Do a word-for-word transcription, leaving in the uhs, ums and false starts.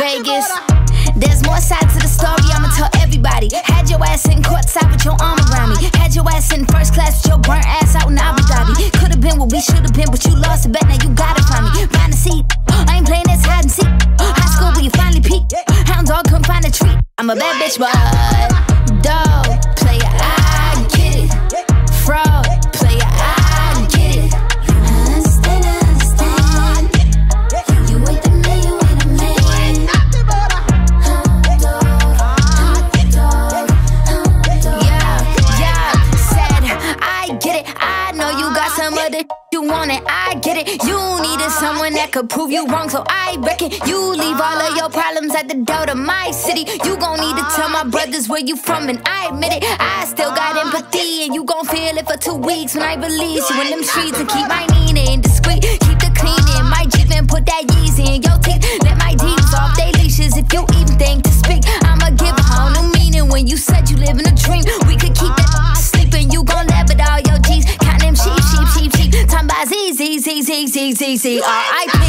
Vegas. There's more sides to the story, I'ma tell everybody. Had your ass sitting courtside with your arm around me. Had your ass sitting first class with your burnt ass out in Abu Dhabi. Could've been what we should've been, but you lost the bet, now you gotta find me. Find a seat, I ain't playing this hide and seek. High school where you finally peaked, hound dog couldn't find a treat. I'm a bad bitch, but dog player, I get it. Fraud player, I get it. You understand, I understand. You ain't the man, you ain't the man. Hound dog, hound dog, hound dog. Yeah, yeah, said I get it. I know you got some other you want it, I get it. You needed someone that could prove you wrong, so I reckon you leave all of your problems at the door to my city. You gon' need to tell my brothers where you from, and I admit it. I still got empathy, and you gon' feel it for two weeks when I release you in them streets. And keep my Nina indiscreet, keep the clean in my Jeep and put that Yeezy in your teeth. Let my deeds off they leashes if you even think to speak. I'ma give a whole new meaning when you said you live in a dream. We could keep that sleeping, you gon' laugh at all your G's. Count them sheep, sheep, sheep, sheep. Time by Z, Z, Z, Z, Z, Z, Z, R I P.